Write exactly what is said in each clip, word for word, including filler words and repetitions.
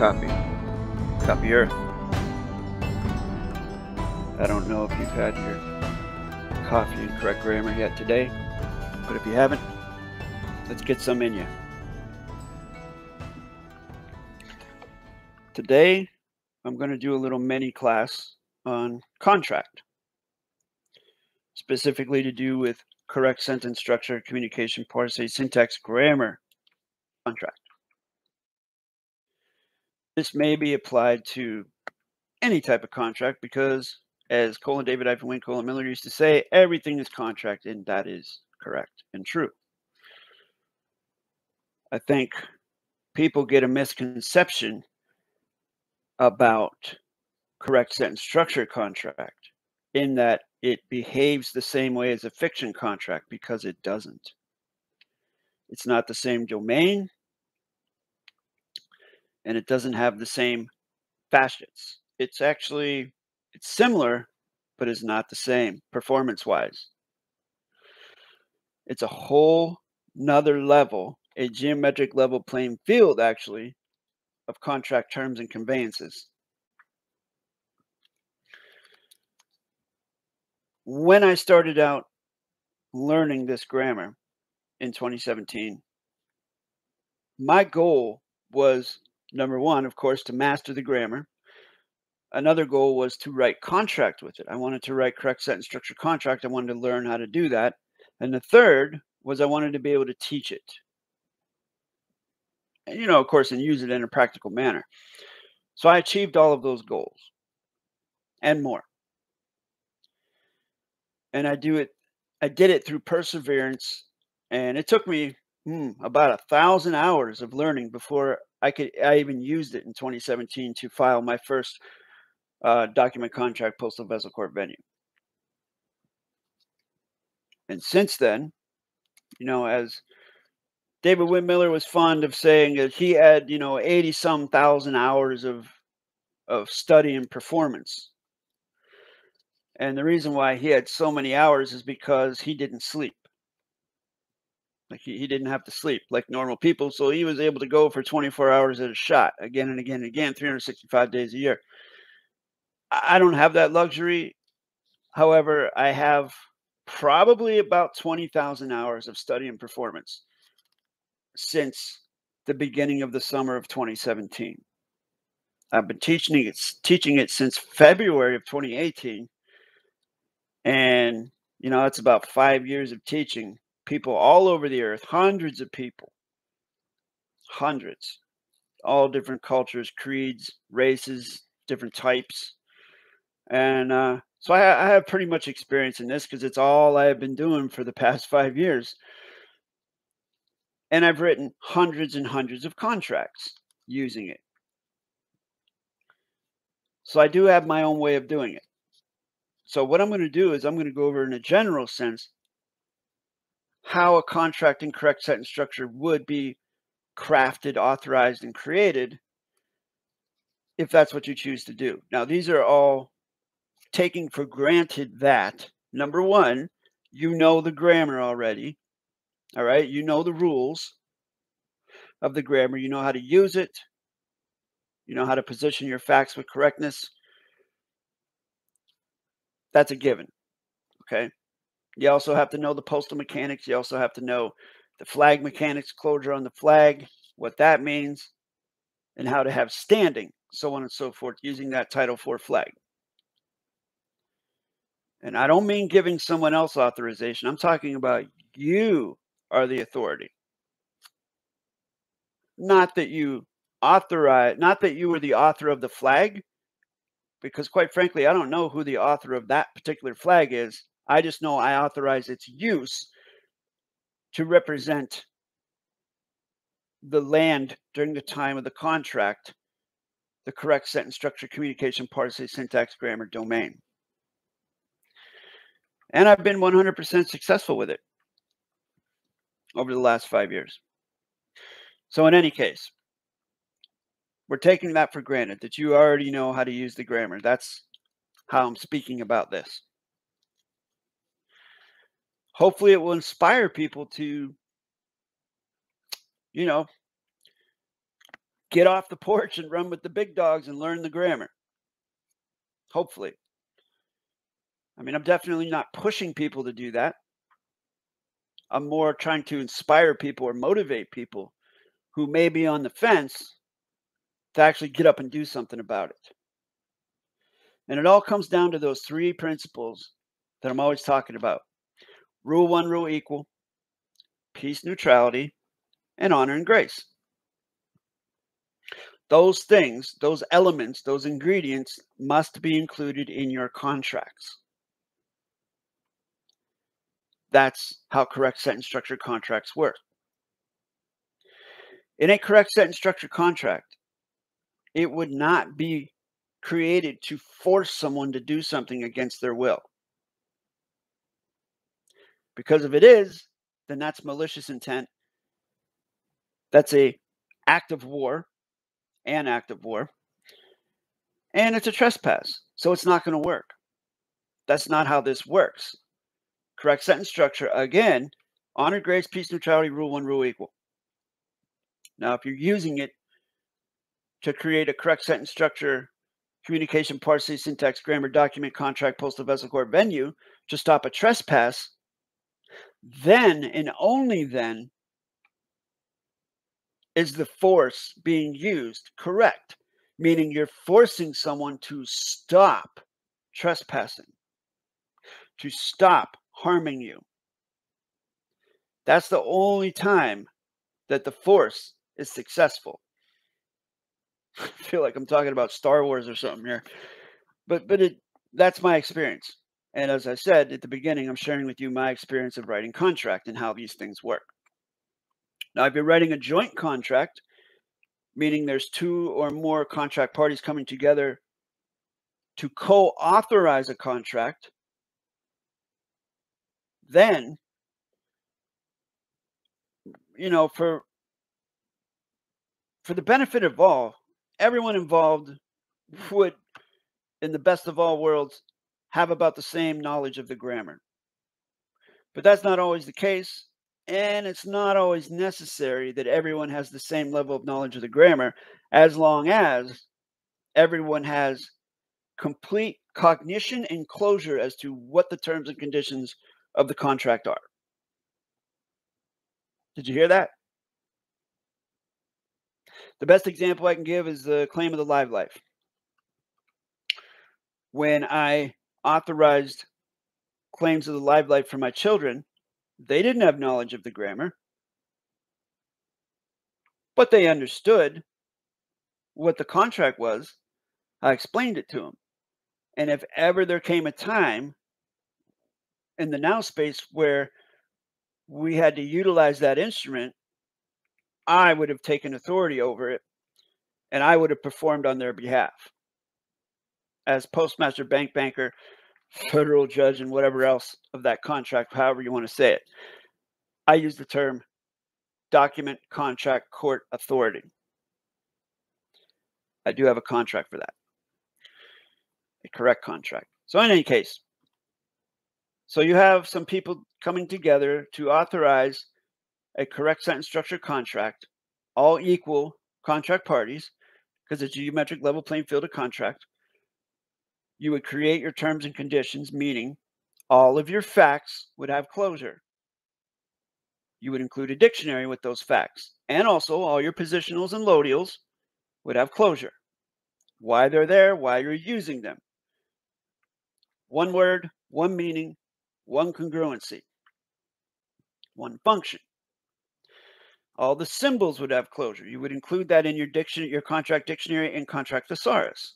copy. Copy Earth. I don't know if you've had your coffee and correct grammar yet today, but if you haven't, let's get some in you. Today, I'm going to do a little mini class on contract, specifically to do with correct sentence structure, communication, parsing, syntax, grammar, contract. This may be applied to any type of contract because, as Colin David Ivan Wynn Colin Miller used to say, everything is contract, and that is correct and true. I think people get a misconception about correct sentence structure contract in that it behaves the same way as a fiction contract, because it doesn't. It's not the same domain, and it doesn't have the same facets. It's actually, it's similar, but it's not the same performance-wise. It's a whole nother level, a geometric level playing field, actually, of contract terms and conveyances. When I started out learning this grammar in twenty seventeen, my goal was, number one, of course, to master the grammar. Another goal was to write contract with it. I wanted to write correct sentence structure contract. I wanted to learn how to do that. And the third was I wanted to be able to teach it. And, you know, of course, and use it in a practical manner. So I achieved all of those goals and more. And I do it. I did it through perseverance, and it took me hmm, about a thousand hours of learning before I could. I even used it in twenty seventeen to file my first uh, document contract postal vessel court venue. And since then, you know, as David Wittmiller was fond of saying, that he had, you know, eighty some thousand hours of of study and performance. And the reason why he had so many hours is because he didn't sleep. Like he, he didn't have to sleep like normal people. So he was able to go for twenty-four hours at a shot, again and again and again, three hundred sixty-five days a year. I don't have that luxury. However, I have probably about twenty thousand hours of study and performance since the beginning of the summer of twenty seventeen. I've been teaching it, teaching it since February of twenty eighteen. And, you know, it's about five years of teaching people all over the earth, hundreds of people, hundreds, all different cultures, creeds, races, different types. And uh, so I, I have pretty much experience in this because it's all I have been doing for the past five years. And I've written hundreds and hundreds of contracts using it. So I do have my own way of doing it. So what I'm going to do is I'm going to go over in a general sense how a contract and correct sentence structure would be crafted, authorized, and created if that's what you choose to do. Now, these are all taking for granted that, number one, you know the grammar already. All right. You know the rules of the grammar. You know how to use it. You know how to position your facts with correctness. That's a given, okay? You also have to know the postal mechanics. You also have to know the flag mechanics, closure on the flag, what that means, and how to have standing, so on and so forth, using that Title four flag. And I don't mean giving someone else authorization. I'm talking about you are the authority. Not that you authorize, not that you were the author of the flag, because quite frankly, I don't know who the author of that particular flag is. I just know I authorize its use to represent the land during the time of the contract, the correct sentence structure, communication, parsing, syntax, grammar, domain. And I've been one hundred percent successful with it over the last five years. So in any case, we're taking that for granted, that you already know how to use the grammar. That's how I'm speaking about this. Hopefully it will inspire people to, you know, get off the porch and run with the big dogs and learn the grammar. Hopefully. I mean, I'm definitely not pushing people to do that. I'm more trying to inspire people or motivate people who may be on the fence to actually get up and do something about it. And it all comes down to those three principles that I'm always talking about. Rule one, rule equal, peace, neutrality, and honor and grace. Those things, those elements, those ingredients must be included in your contracts. That's how correct sentence structure contracts work. In a correct sentence structure contract, it would not be created to force someone to do something against their will. Because if it is, then that's malicious intent. That's an act of war, an act of war, and it's a trespass. So it's not going to work. That's not how this works. Correct sentence structure, again, honor, grace, peace, neutrality, rule one, rule equal. Now, if you're using it to create a correct sentence structure, communication, parsing, syntax, grammar, document, contract, postal, vessel, court, venue, to stop a trespass, then and only then is the force being used correct, meaning you're forcing someone to stop trespassing, to stop harming you. That's the only time that the force is successful. I feel like I'm talking about Star Wars or something here, but but it that's my experience. And as I said at the beginning, I'm sharing with you my experience of writing contract and how these things work. Now, if you're writing a joint contract, meaning there's two or more contract parties coming together to co-authorize a contract, then, you know, for for the benefit of all, everyone involved would, in the best of all worlds, have about the same knowledge of the grammar. But that's not always the case. And it's not always necessary that everyone has the same level of knowledge of the grammar, as long as everyone has complete cognition and closure as to what the terms and conditions of the contract are. Did you hear that? The best example I can give is the claim of the live life. When I authorized claims of the live life for my children, they didn't have knowledge of the grammar, but they understood what the contract was. I explained it to them. And if ever there came a time in the now space where we had to utilize that instrument, I would have taken authority over it and I would have performed on their behalf as postmaster, bank banker, federal judge, and whatever else of that contract, however you want to say it. I use the term document, contract, court, authority. I do have a contract for that, a correct contract. So in any case, so you have some people coming together to authorize a correct sentence structure contract, all equal contract parties, because it's a geometric level playing field of contract. You would create your terms and conditions, meaning all of your facts would have closure. You would include a dictionary with those facts. And also all your positionals and lodials would have closure. Why they're there, why you're using them. One word, one meaning, one congruency, one function. All the symbols would have closure. You would include that in your dictionary, your contract dictionary and contract thesaurus.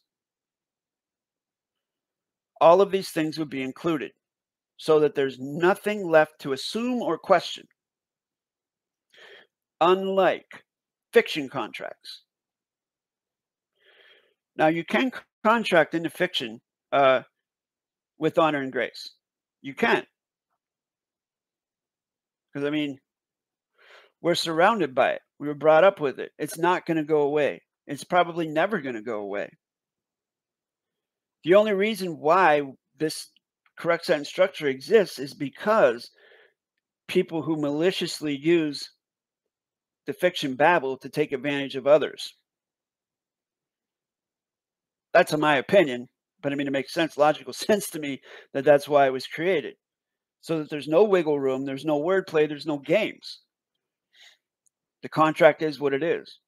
All of these things would be included so that there's nothing left to assume or question. Unlike fiction contracts. Now, you can contract into fiction uh, with honor and grace. You can. Because, I mean, we're surrounded by it. We were brought up with it. It's not going to go away. It's probably never going to go away. The only reason why this correct sentence structure exists is because people who maliciously use the fiction babble to take advantage of others That's in my opinion, but I mean, it makes sense, logical sense to me that that's why it was created, so that there's no wiggle room, there's no wordplay, there's no games. The contract is what it is.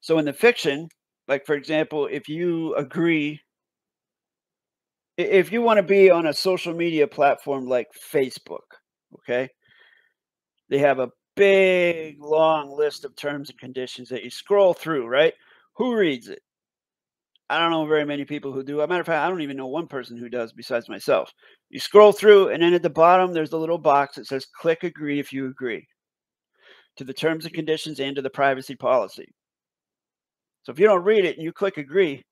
So in the fiction, like for example, if you agree, if you want to be on a social media platform like Facebook, okay, they have a big long list of terms and conditions that you scroll through, right? Who reads it? I don't know very many people who do. As a matter of fact, I don't even know one person who does besides myself. You scroll through, and then at the bottom, there's the little box that says, click agree if you agree to the terms and conditions and to the privacy policy. So if you don't read it and you click agree,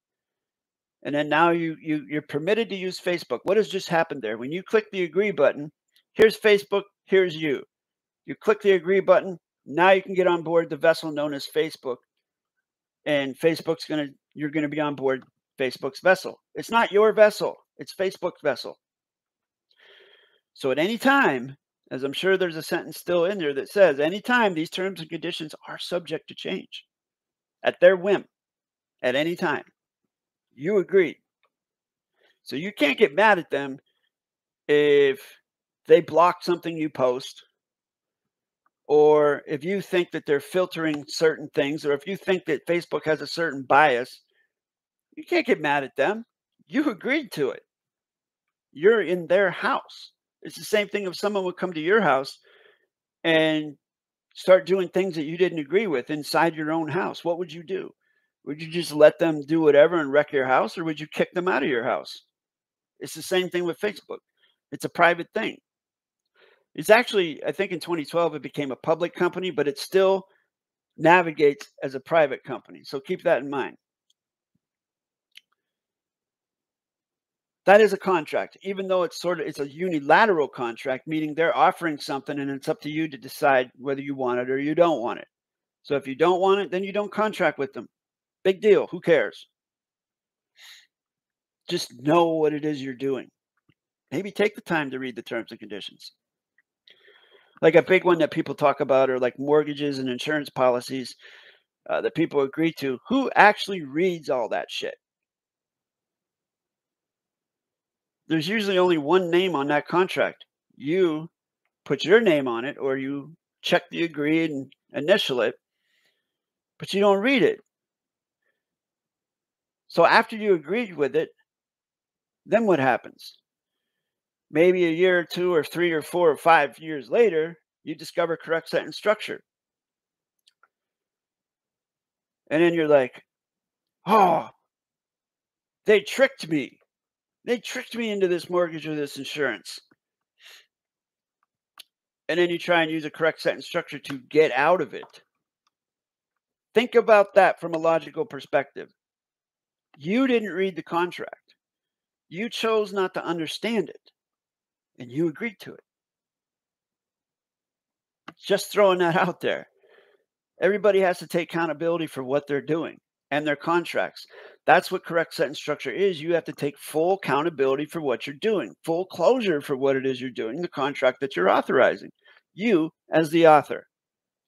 and then now you, you, you're permitted to use Facebook. What has just happened there? When you click the agree button, here's Facebook, here's you. You click the agree button, now you can get on board the vessel known as Facebook. And Facebook's going to, you're going to be on board Facebook's vessel. It's not your vessel. It's Facebook's vessel. So at any time, as I'm sure there's a sentence still in there that says, anytime these terms and conditions are subject to change at their whim, at any time, you agreed. So you can't get mad at them if they block something you post, or if you think that they're filtering certain things, or if you think that Facebook has a certain bias. You can't get mad at them. You agreed to it. You're in their house. It's the same thing if someone would come to your house and start doing things that you didn't agree with inside your own house. What would you do? Would you just let them do whatever and wreck your house, or would you kick them out of your house? It's the same thing with Facebook. It's a private thing. It's actually, I think in twenty twelve, it became a public company, but it still navigates as a private company. So keep that in mind. That is a contract, even though it's sort of, it's a unilateral contract, meaning they're offering something and it's up to you to decide whether you want it or you don't want it. So if you don't want it, then you don't contract with them. Big deal. Who cares? Just know what it is you're doing. Maybe take the time to read the terms and conditions. Like a big one that people talk about are like mortgages and insurance policies uh, that people agree to. Who actually reads all that shit? There's usually only one name on that contract. You put your name on it, or you check the agree and initial it, but you don't read it. So after you agreed with it, then what happens? Maybe a year or two or three or four or five years later, you discover correct sentence structure. And then you're like, oh, they tricked me. They tricked me into this mortgage or this insurance. And then you try and use a correct sentence structure to get out of it. Think about that from a logical perspective. You didn't read the contract. You chose not to understand it. And you agreed to it. Just throwing that out there. Everybody has to take accountability for what they're doing and their contracts. That's what correct sentence structure is. You have to take full accountability for what you're doing, full closure for what it is you're doing, the contract that you're authorizing. You as the author.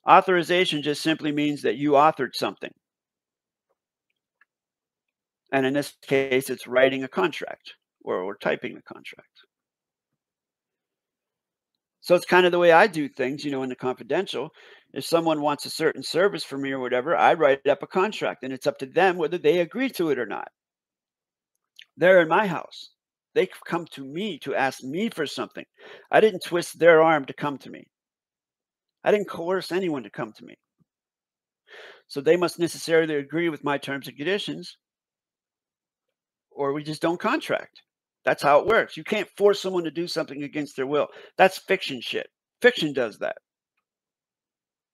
Authorization just simply means that you authored something. And in this case, it's writing a contract or, or typing a contract. So it's kind of the way I do things, you know, in the confidential. If someone wants a certain service from me or whatever, I write up a contract, and it's up to them whether they agree to it or not. They're in my house. They come to me to ask me for something. I didn't twist their arm to come to me. I didn't coerce anyone to come to me. So they must necessarily agree with my terms and conditions, or we just don't contract. That's how it works. You can't force someone to do something against their will. That's fiction shit. Fiction does that.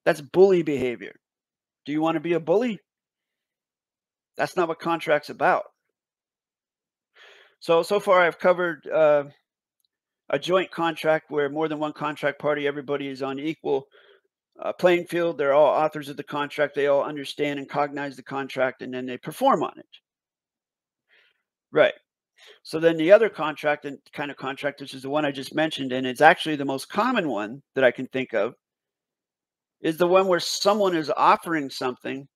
That's bully behavior. Do you want to be a bully? That's not what contract's about. So, so far I've covered uh, a joint contract where more than one contract party, everybody is on equal uh, playing field. They're all authors of the contract. They all understand and cognize the contract, and then they perform on it. Right. So then the other contract and kind of contract, which is the one I just mentioned, and it's actually the most common one that I can think of, is the one where someone is offering something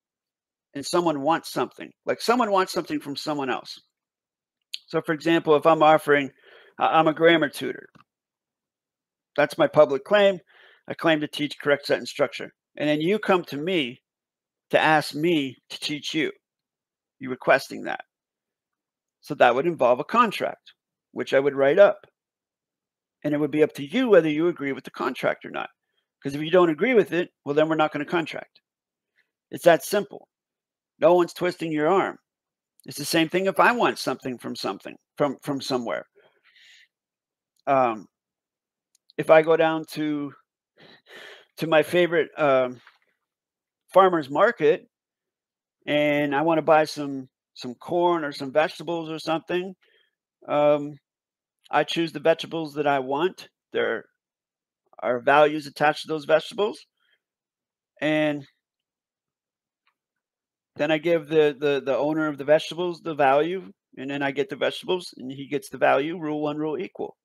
and someone wants something, like someone wants something from someone else. So for example, if I'm offering, uh, I'm a grammar tutor. That's my public claim. I claim to teach correct sentence structure. And then you come to me to ask me to teach you. You're requesting that. So that would involve a contract, which I would write up. And it would be up to you whether you agree with the contract or not. Because if you don't agree with it, well, then we're not going to contract. It's that simple. No one's twisting your arm. It's the same thing if I want something from something, from, from somewhere. Um, if I go down to, to my favorite um, farmer's market and I want to buy some, some corn or some vegetables or something, um, I choose the vegetables that I want. There are values attached to those vegetables. And then I give the, the, the owner of the vegetables the value, and then I get the vegetables and he gets the value, rule one, rule equal.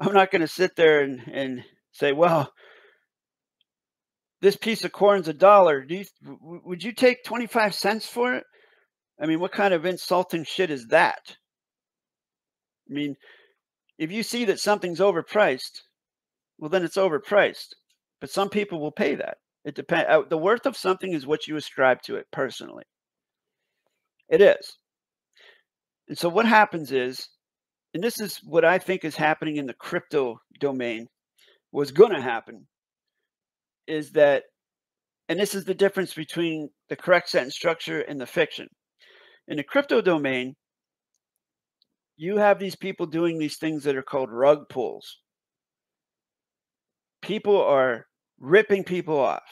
I'm not going to sit there and, and say, well, this piece of corn's a dollar. Do you, would you take twenty-five cents for it? I mean, what kind of insulting shit is that? I mean, if you see that something's overpriced, well, then it's overpriced. But some people will pay that. It depends. The worth of something is what you ascribe to it personally. It is. And so what happens is, and this is what I think is happening in the crypto domain, what's going to happen is that, and this is the difference between the correct sentence structure and the fiction. In the crypto domain, you have these people doing these things that are called rug pulls. People are ripping people off.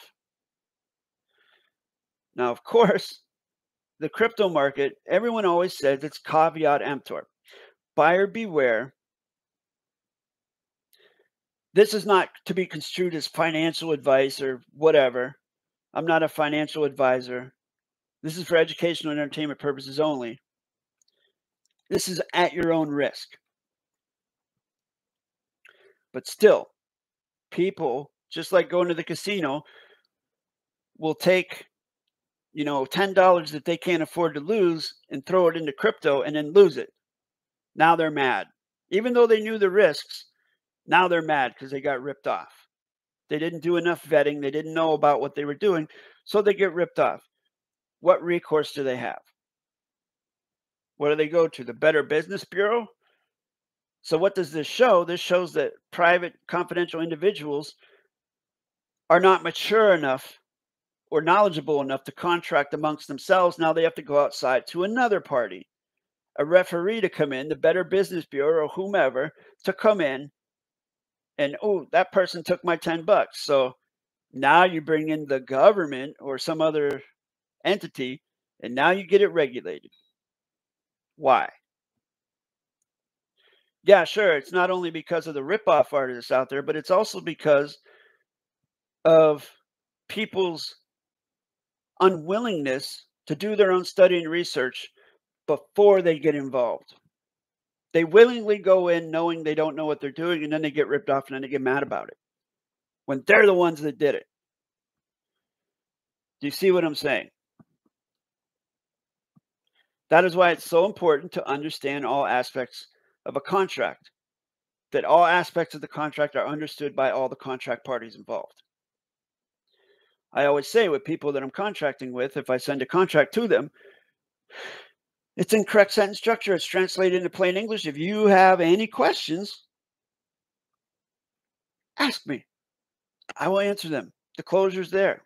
Now, of course, the crypto market, everyone always says it's caveat emptor. Buyer beware. This is not to be construed as financial advice or whatever. I'm not a financial advisor. This is for educational and entertainment purposes only. This is at your own risk. But still, people, just like going to the casino, will take, you know, ten dollars that they can't afford to lose and throw it into crypto and then lose it. Now they're mad. Even though they knew the risks, now they're mad because they got ripped off. They didn't do enough vetting. They didn't know about what they were doing, so they get ripped off. What recourse do they have? Where do they go to? The Better Business Bureau? So what does this show? This shows that private, confidential individuals are not mature enough or knowledgeable enough to contract amongst themselves. Now they have to go outside to another party, a referee to come in, the Better Business Bureau or whomever to come in. And, oh, that person took my ten bucks. So now you bring in the government or some other entity, and now you get it regulated. Why? Yeah, sure. It's not only because of the ripoff artists out there, but it's also because of people's unwillingness to do their own study and research before they get involved. They willingly go in knowing they don't know what they're doing, and then they get ripped off and then they get mad about it when they're the ones that did it. Do you see what I'm saying? That is why it's so important to understand all aspects of a contract, that all aspects of the contract are understood by all the contract parties involved. I always say with people that I'm contracting with, if I send a contract to them, it's in correct sentence structure. It's translated into plain English. If you have any questions, ask me. I will answer them. The closure's there.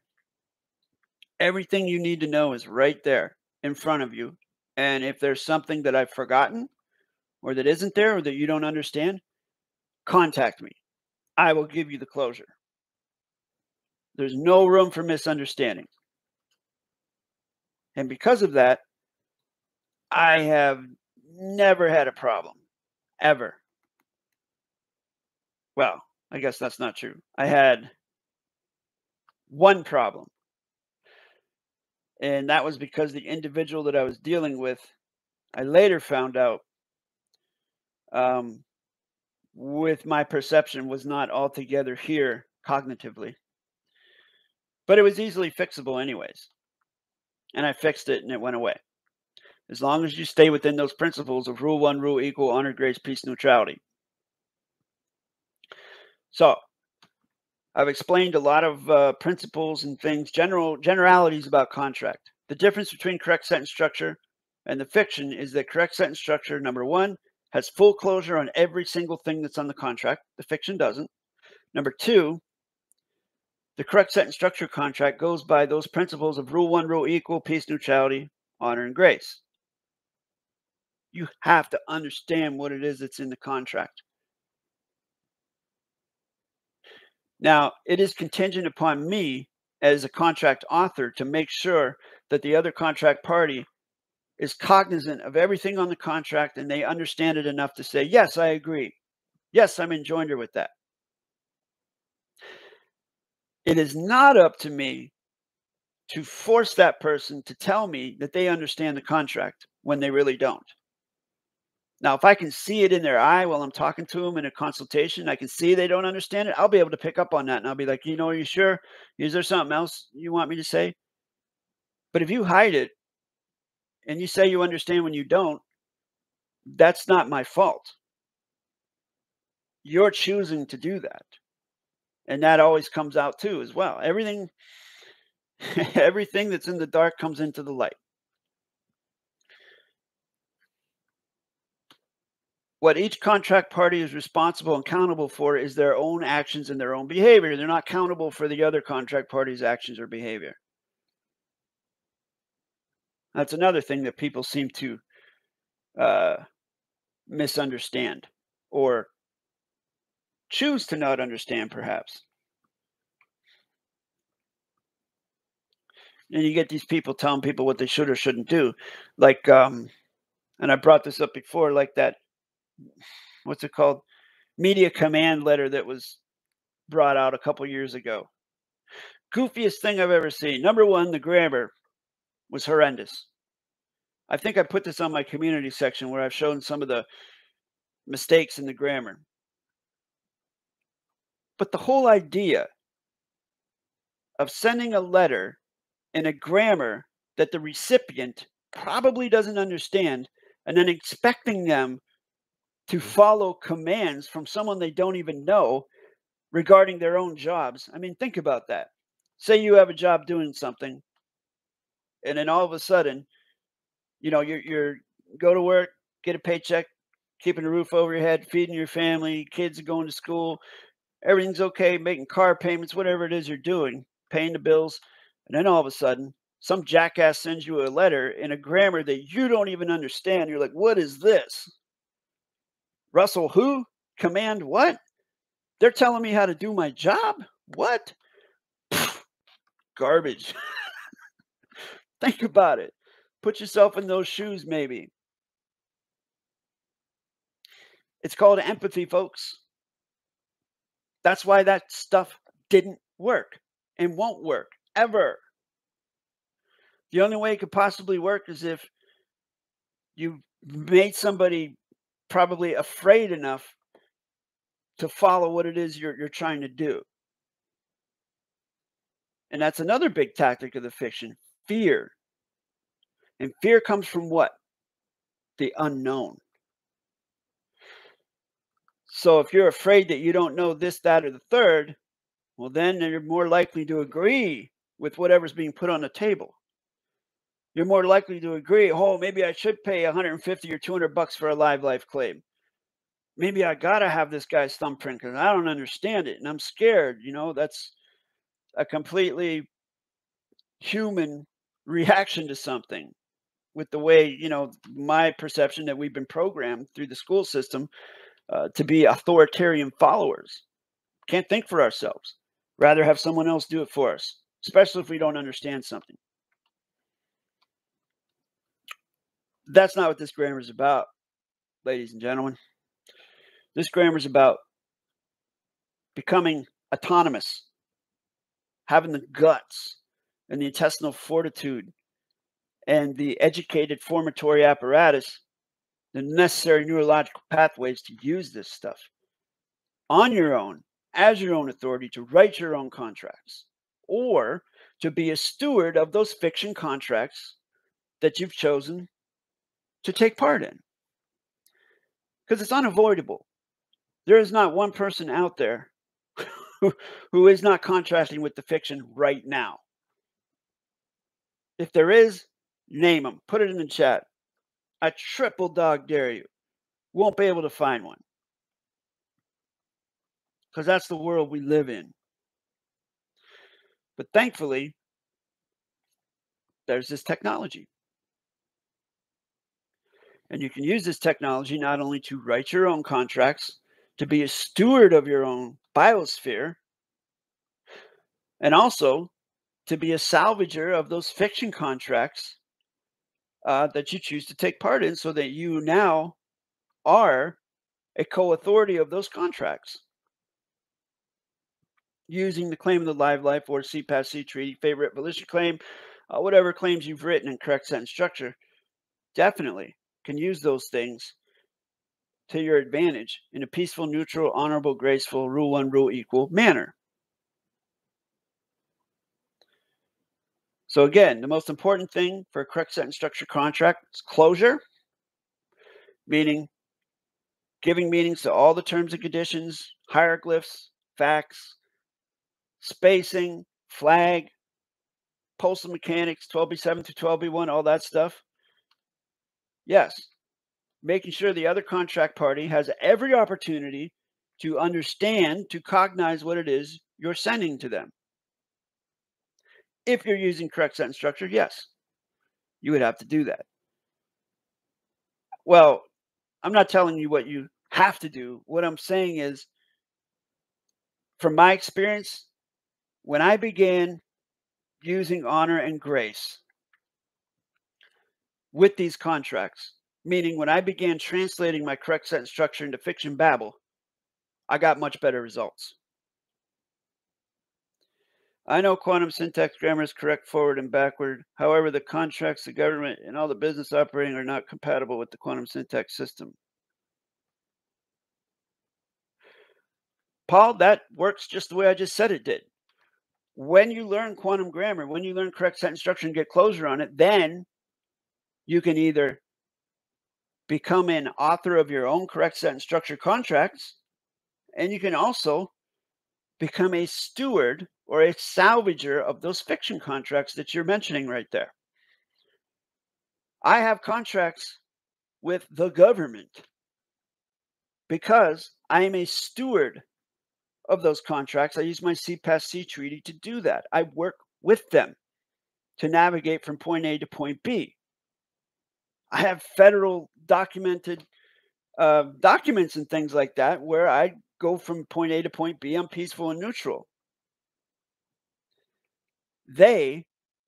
Everything you need to know is right there in front of you. And if there's something that I've forgotten or that isn't there or that you don't understand, contact me. I will give you the closure. There's no room for misunderstanding. And because of that, I have never had a problem, ever. Well, I guess that's not true. I had one problem. And that was because the individual that I was dealing with, I later found out, um, with my perception, was not altogether here cognitively. But it was easily fixable anyways. and I fixed it and it went away. As long as you stay within those principles of rule one, rule equal, honor, grace, peace, neutrality. So I've explained a lot of uh, principles and things, general generalities about contract. The difference between correct sentence structure and the fiction is that correct sentence structure, number one, has full closure on every single thing that's on the contract. The fiction doesn't. Number two, the correct sentence structure contract goes by those principles of rule one, rule equal, peace, neutrality, honor, and grace. You have to understand what it is that's in the contract. Now, it is contingent upon me as a contract author to make sure that the other contract party is cognizant of everything on the contract and they understand it enough to say, yes, I agree. Yes, I'm enjoined with that. It is not up to me to force that person to tell me that they understand the contract when they really don't. Now, if I can see it in their eye while I'm talking to them in a consultation, I can see they don't understand it. I'll be able to pick up on that and I'll be like, you know, are you sure? Is there something else you want me to say? But if you hide it and you say you understand when you don't, that's not my fault. You're choosing to do that. And that always comes out too as well. Everything, everything that's in the dark comes into the light. What each contract party is responsible and accountable for is their own actions and their own behavior. They're not accountable for the other contract party's actions or behavior. That's another thing that people seem to uh, misunderstand or choose to not understand, perhaps. And you get these people telling people what they should or shouldn't do. Like, um, and I brought this up before, like that, what's it called? Media command letter that was brought out a couple years ago. Goofiest thing I've ever seen. Number one, the grammar was horrendous. I think I put this on my community section where I've shown some of the mistakes in the grammar. But the whole idea of sending a letter in a grammar that the recipient probably doesn't understand and then expecting them to follow commands from someone they don't even know regarding their own jobs. I mean, think about that. Say you have a job doing something, and then all of a sudden, you know, you're, you're go to work, get a paycheck, keeping a roof over your head, feeding your family, kids are going to school, everything's okay, making car payments, whatever it is you're doing, paying the bills. And then all of a sudden, some jackass sends you a letter in a grammar that you don't even understand. You're like, what is this? Russell who? Command what? They're telling me how to do my job? What? Pfft, garbage. Think about it. Put yourself in those shoes, maybe. It's called empathy, folks. That's why that stuff didn't work and won't work ever. The only way it could possibly work is if you made somebody probably afraid enough to follow what it is you're, you're trying to do. And that's another big tactic of the fiction, fear. And fear comes from what? The unknown. So if you're afraid that you don't know this, that, or the third, well, then you're more likely to agree with whatever's being put on the table. You're more likely to agree, oh, maybe I should pay a hundred fifty or two hundred bucks for a live life claim. Maybe I got to have this guy's thumbprint because I don't understand it and I'm scared. You know, that's a completely human reaction to something with the way, you know, my perception that we've been programmed through the school system uh, to be authoritarian followers. Can't think for ourselves. Rather have someone else do it for us, especially if we don't understand something. That's not what this grammar is about, ladies and gentlemen. This grammar is about becoming autonomous, having the guts and the intestinal fortitude and the educated formatory apparatus, the necessary neurological pathways to use this stuff on your own, as your own authority to write your own contracts or to be a steward of those fiction contracts that you've chosen to take part in. Because it's unavoidable. There is not one person out there who, who is not contracting with the fiction right now. If there is, name them. Put it in the chat. I triple dog dare you. Won't be able to find one. Because that's the world we live in. But thankfully, there's this technology. And you can use this technology not only to write your own contracts, to be a steward of your own biosphere, and also to be a salvager of those fiction contracts uh, that you choose to take part in, so that you now are a co-authority of those contracts. Using the claim of the live life or C P A S C treaty, favorite volition claim, uh, whatever claims you've written in correct sentence structure, definitely can use those things to your advantage in a peaceful, neutral, honorable, graceful, rule one, rule equal manner. So again, the most important thing for a correct sentence structure contract is closure, meaning giving meanings to all the terms and conditions, hieroglyphs, facts, spacing, flag, postal mechanics, twelve B seven through twelve B one, all that stuff. Yes, making sure the other contract party has every opportunity to understand, to cognize what it is you're sending to them. If you're using correct sentence structure, yes, you would have to do that. Well, I'm not telling you what you have to do. What I'm saying is, from my experience, when I began using honor and grace with these contracts, meaning when I began translating my correct sentence structure into fiction babble, I got much better results. I know quantum syntax grammar is correct forward and backward. However, the contracts, the government, and all the business operating are not compatible with the quantum syntax system. Paul, that works just the way I just said it did. When you learn quantum grammar, when you learn correct sentence structure and get closure on it, then you can either become an author of your own correct sentence structure contracts, and you can also become a steward or a salvager of those fiction contracts that you're mentioning right there. I have contracts with the government because I am a steward of those contracts. I use my C P A S C treaty to do that. I work with them to navigate from point A to point B. I have federal documented uh, documents and things like that where I go from point A to point B. I'm peaceful and neutral. They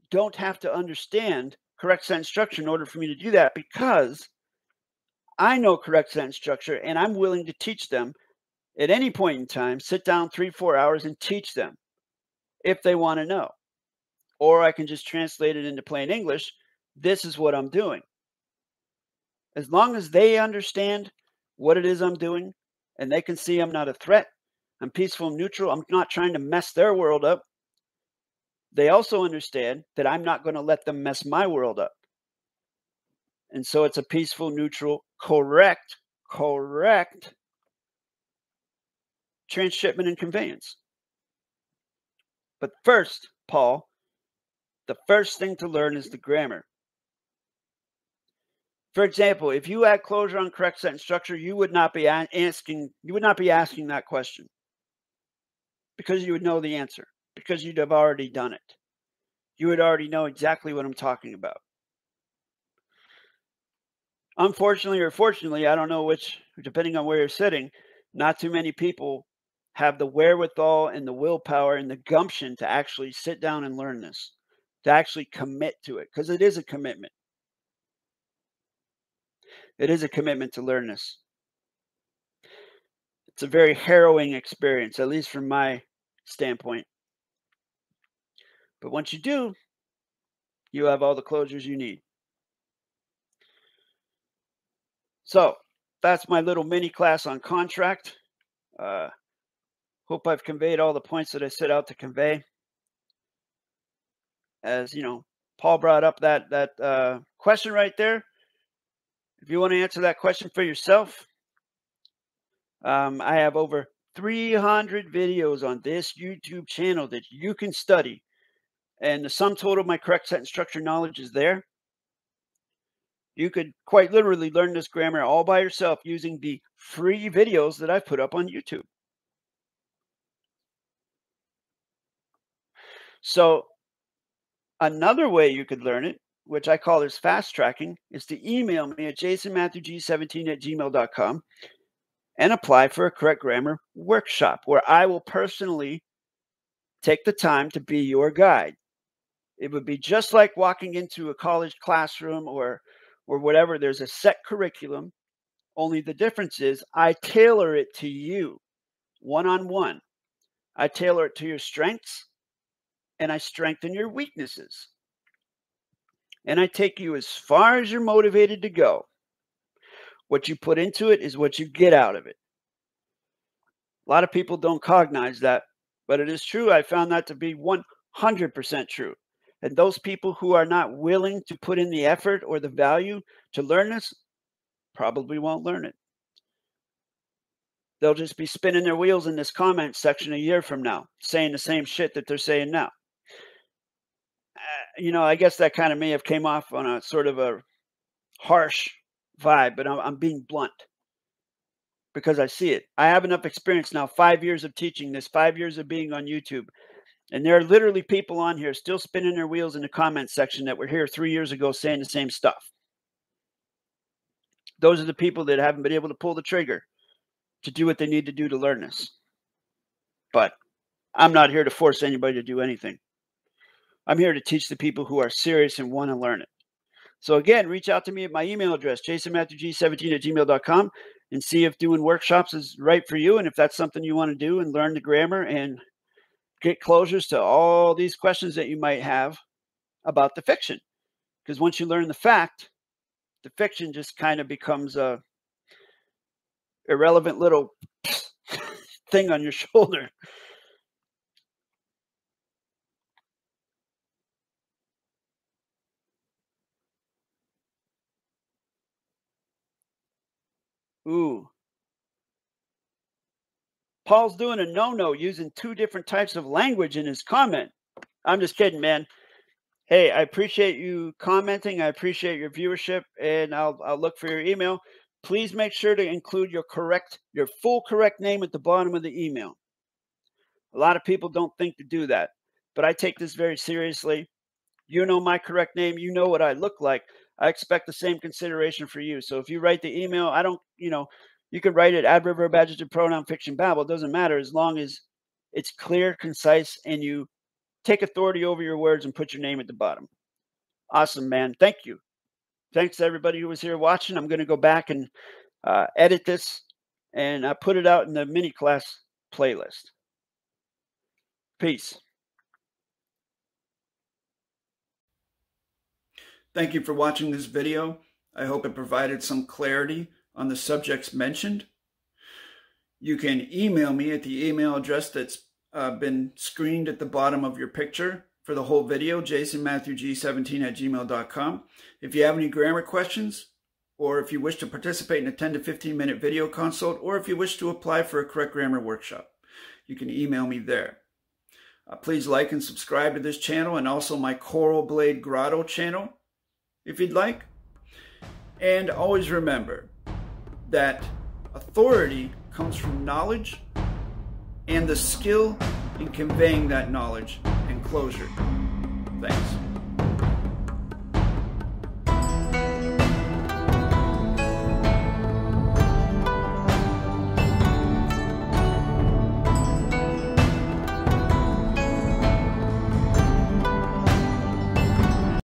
don't have to understand correct sentence structure in order for me to do that, because I know correct sentence structure and I'm willing to teach them. At any point in time, sit down three, four hours and teach them if they want to know. Or I can just translate it into plain English. This is what I'm doing. As long as they understand what it is I'm doing and they can see I'm not a threat, I'm peaceful and neutral, I'm not trying to mess their world up. They also understand that I'm not going to let them mess my world up. And so it's a peaceful, neutral, correct, correct transshipment and conveyance. But first, Paul, the first thing to learn is the grammar. For example, if you had closure on correct sentence structure, you would not be asking, you would not be asking that question, because you would know the answer, because you'd have already done it. You would already know exactly what I'm talking about. Unfortunately or fortunately, I don't know which, depending on where you're sitting, not too many people have the wherewithal and the willpower and the gumption to actually sit down and learn this, to actually commit to it, because it is a commitment. It is a commitment to learn this. It's a very harrowing experience, at least from my standpoint. But once you do, you have all the closures you need. So that's my little mini class on contract. Uh, hope I've conveyed all the points that I set out to convey. as you know, Paul brought up that that uh, question right there. If you want to answer that question for yourself, um, I have over three hundred videos on this YouTube channel that you can study, and the sum total of my correct sentence structure knowledge is there. You could quite literally learn this grammar all by yourself using the free videos that I've put up on YouTube. So another way you could learn it, which I call is fast tracking, is to email me at jason matthew g seventeen at gmail dot com and apply for a correct grammar workshop where I will personally take the time to be your guide. It would be just like walking into a college classroom or, or whatever. There's a set curriculum. Only the difference is I tailor it to you one-on-one. I tailor it to your strengths, and I strengthen your weaknesses. And I take you as far as you're motivated to go. What you put into it is what you get out of it. A lot of people don't cognize that, but it is true. I found that to be one hundred percent true. And those people who are not willing to put in the effort or the value to learn this probably won't learn it. They'll just be spinning their wheels in this comment section a year from now, saying the same shit that they're saying now. You know, I guess that kind of may have came off on a sort of a harsh vibe, but I'm, I'm being blunt because I see it. I have enough experience now, five years of teaching this, five years of being on YouTube. And there are literally people on here still spinning their wheels in the comment section that were here three years ago saying the same stuff. Those are the people that haven't been able to pull the trigger to do what they need to do to learn this. But I'm not here to force anybody to do anything. I'm here to teach the people who are serious and want to learn it. So again, reach out to me at my email address, jason matthew g seventeen at gmail dot com, and see if doing workshops is right for you. And if that's something you want to do and learn the grammar and get closures to all these questions that you might have about the fiction. Because once you learn the fact, the fiction just kind of becomes a irrelevant little thing on your shoulder. Ooh. Paul's doing a no-no using two different types of language in his comment. I'm just kidding, man. Hey, I appreciate you commenting. I appreciate your viewership, and I'll, I'll look for your email. Please make sure to include your correct, your full correct name at the bottom of the email. A lot of people don't think to do that, but I take this very seriously. You know my correct name. You know what I look like. I expect the same consideration for you. So if you write the email, I don't, you know, you could write it adverb, verb, adjective, pronoun, fiction, babble. It doesn't matter as long as it's clear, concise, and you take authority over your words and put your name at the bottom. Awesome, man. Thank you. Thanks to everybody who was here watching. I'm going to go back and uh, edit this and uh, put it out in the mini class playlist. Peace. Thank you for watching this video. I hope it provided some clarity on the subjects mentioned. You can email me at the email address that's uh, been screened at the bottom of your picture for the whole video, jason matthew g seventeen at gmail dot com. If you have any grammar questions, or if you wish to participate in a ten to fifteen minute video consult, or if you wish to apply for a correct grammar workshop, you can email me there. Uh, please like and subscribe to this channel and also my Coral Blade Grotto channel, if you'd like. And always remember that authority comes from knowledge and the skill in conveying that knowledge and closure. Thanks.